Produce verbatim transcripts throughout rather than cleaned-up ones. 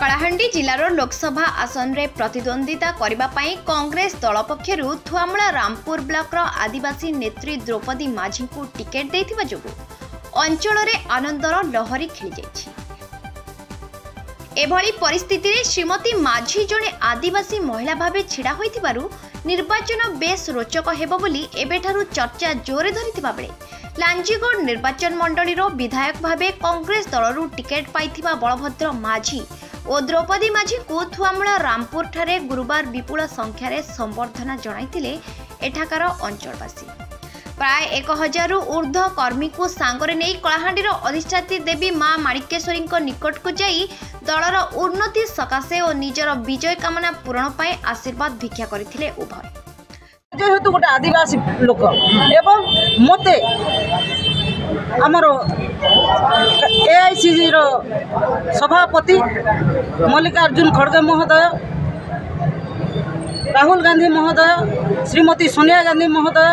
कलाहांडी जिलार लोकसभा आसन रे प्रतिद्वंदिता करिबा पई कांग्रेस दल पक्षरु थुआमूला रामपुर ब्लॉक रो आदिवासी नेत्री द्रौपदी माझी को टिकेट देथिबा जोगु अंचल रे आनंदर लहरी खेली जाइछि। एभली परिस्थिति रे श्रीमती माझी जने आदिवासी महिला भाबे छिड़ा होइथिबारु निर्वाचन बेस रोचक हेबो बोली एबेठारु चर्चा जोरे धरिथिबा बेले लांजीगढ़ निर्वाचन मंडली विधायक भावे कांग्रेस दलरू टिकेट पाइथिबा बलभद्र माझी और द्रौपदी माझी को थुआमूला रामपुर ठारे गुरुवार विपुल संख्यार संबर्धना जणाइथिले। एठाकार अंचलवासी प्राय एक हजार ऊर्ध्व कर्मी को सांगरे नेई कलाहांडीर अधिष्ठात्री देवी माँ मानिकेश्वरी निकट को जाई दलर उन्नति सकाशे और निजर विजय कामना पूरण पाए आशीर्वाद भिक्षा करथिले। उभय जेहेतु गोटे आदिवासी लोक एवं मत आमर ए आई सी जी सभापति मल्लिकार्जुन खड़गे महोदय, राहुल गांधी महोदय, श्रीमती सोनिया गांधी महोदय,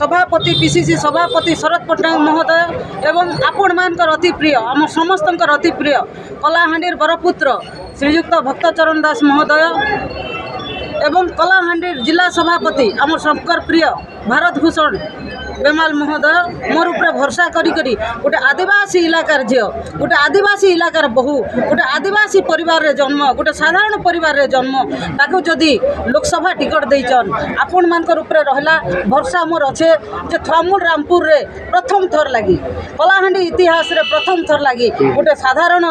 सभापति पीसीसी सभापति शरत पटेल महोदय एवं आपण मानकर अति प्रिय आम समस्तंकर अति प्रिय कलाहांडी बरपुत्र श्रीजुक्त भक्तचरण दास महोदय एवं कलाहांडी जिला सभापति आम शंकर प्रिय भारत भूषण बेमाल महोदय मोर उपर भरोसा करी करी गोटे आदिवासी इलाकार झील गोटे आदिवासी इलाकार बहु गोटे आदिवासी परिवार रे जन्म गोटे साधारण परिवार रे जन्म ताकू जदि लोकसभा टिकट देचन आपण मानकर उपर रहला भरोसा मोर अच्छे जे थुआमूल रामपुर रे प्रथम थर लगी कलाहांडी इतिहास रे प्रथम थर लगी गोटे साधारण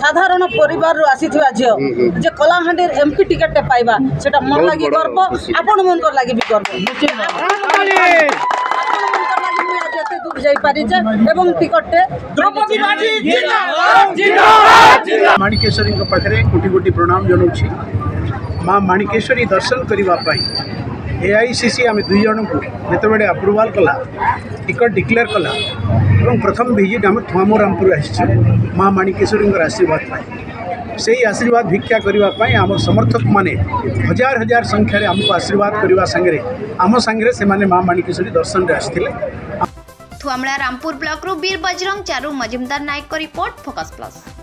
साधारण परिवार आसीथिबा झियो जे कलाहांडी एमपी टिकट ते पाइबा सेटा मन लागि गर्व आपण मनकर लागि भी गर्व आपण मनकर लागि मैं जते दूर जाई पारि जे एवं टिकट ते द्रौपदी माझी जिंदाबाद जिंदाबाद जिंदाबाद मानिकेश्वरी के पाखरे कोटी कोटी प्रणाम जनाउछि। मां मानिकेश्वरी दर्शन करिवा पाई एआईसीसी आम दुई जन को जितेबाड़े अप्रुवाल कला टिकट डिक्लेयर कला और प्रथम भिजिट आम थुआमूला रामपुर माँ माणिकेश्वरी आशीर्वाद पाई से आशीर्वाद भिक्षा करने आम समर्थक माने हजार हजार संख्यार आमको आशीर्वाद करने सांगे आम सांगे से माँ माणिकेश्वरी दर्शन आसते। थुआमूला रामपुर ब्लॉक वीर Bajrang Charu Majumdar Nayak report focus plus.